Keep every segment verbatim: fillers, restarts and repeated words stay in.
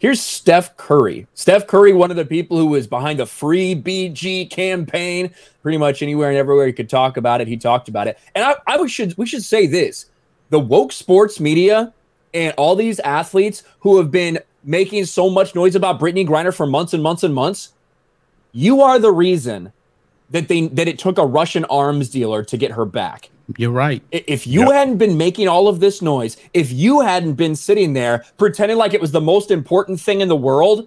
Here's Steph Curry. Steph Curry, one of the people who was behind the free B G campaign, pretty much anywhere and everywhere you could talk about it, he talked about it. And I, I should, we should say this. The woke sports media and all these athletes who have been making so much noise about Brittney Griner for months and months and months, you are the reason that, they, that it took a Russian arms dealer to get her back. You're right. If you yep. hadn't been making all of this noise, if you hadn't been sitting there pretending like it was the most important thing in the world,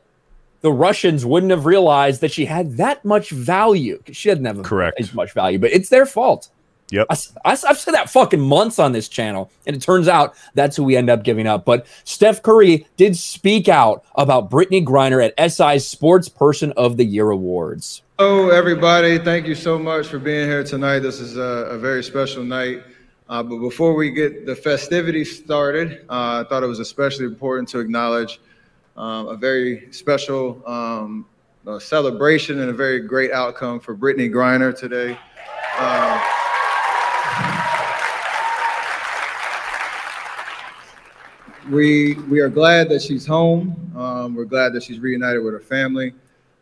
the Russians wouldn't have realized that she had that much value. She doesn't have Correct. as much value, but it's their fault. Yep. I, I, I've said that fucking months on this channel, and it turns out that's who we end up giving up. But Steph Curry did speak out about Brittney Griner at S I Sports Person of the Year Awards. Hello, everybody. Thank you so much for being here tonight. This is a, a very special night. Uh, but before we get the festivities started, uh, I thought it was especially important to acknowledge um, a very special um, uh, celebration and a very great outcome for Brittney Griner today. Um, We, we are glad that she's home. Um, we're glad that she's reunited with her family.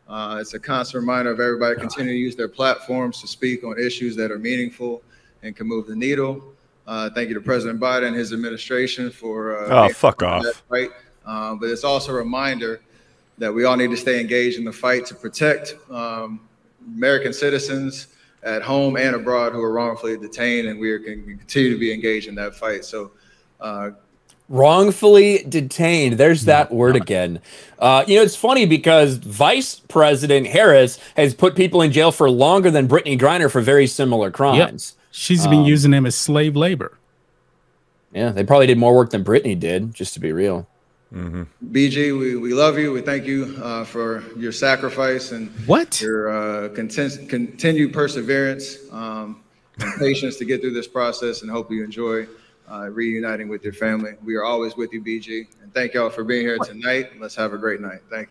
Uh, it's a constant reminder of everybody continuing to use their platforms to speak on issues that are meaningful and can move the needle. Uh, thank you to President Biden and his administration for- uh, Oh, fuck off. That fight. Um, but it's also a reminder that we all need to stay engaged in the fight to protect um, American citizens at home and abroad who are wrongfully detained, and we are going to continue to be engaged in that fight. So. Uh, Wrongfully detained. There's that word again. Uh, you know, it's funny because Vice President Harris has put people in jail for longer than Brittney Griner for very similar crimes. Yep. She's um, been using them as slave labor. Yeah, they probably did more work than Brittney did, just to be real. Mm-hmm. B G, we, we love you. We thank you uh, for your sacrifice and what? your uh, content, continued perseverance um, and patience to get through this process, and hope you enjoy Uh, reuniting with your family. We are always with you, B G, and thank y'all for being here tonight. Let's have a great night. Thank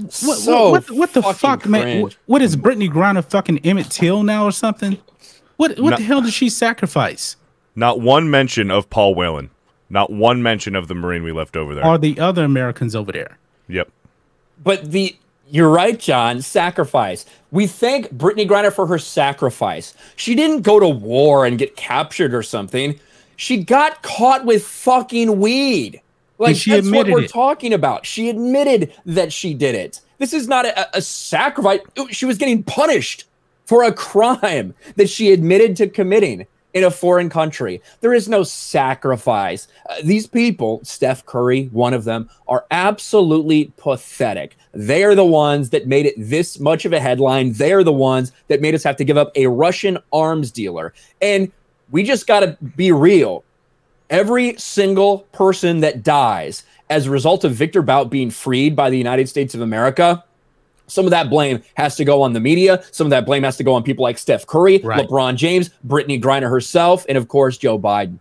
you. What, so what, what the fuck, cringe. man? What, what is Brittney Griner fucking Emmett Till now or something? What what not, the hell did she sacrifice? Not one mention of Paul Whelan. Not one mention of the Marine we left over there. Or the other Americans over there. Yep. But the you're right, John. Sacrifice. We thank Brittney Griner for her sacrifice. She didn't go to war and get captured or something. She got caught with fucking weed. Like, she that's what we're it. talking about. She admitted that she did it. This is not a, a sacrifice. She was getting punished for a crime that she admitted to committing in a foreign country. There is no sacrifice. Uh, these people, Steph Curry, one of them, are absolutely pathetic. They are the ones that made it this much of a headline. They are the ones that made us have to give up a Russian arms dealer. And we just got to be real. Every single person that dies as a result of Victor Bout being freed by the United States of America, some of that blame has to go on the media. Some of that blame has to go on people like Steph Curry, right. LeBron James, Brittney Griner herself, and, of course, Joe Biden.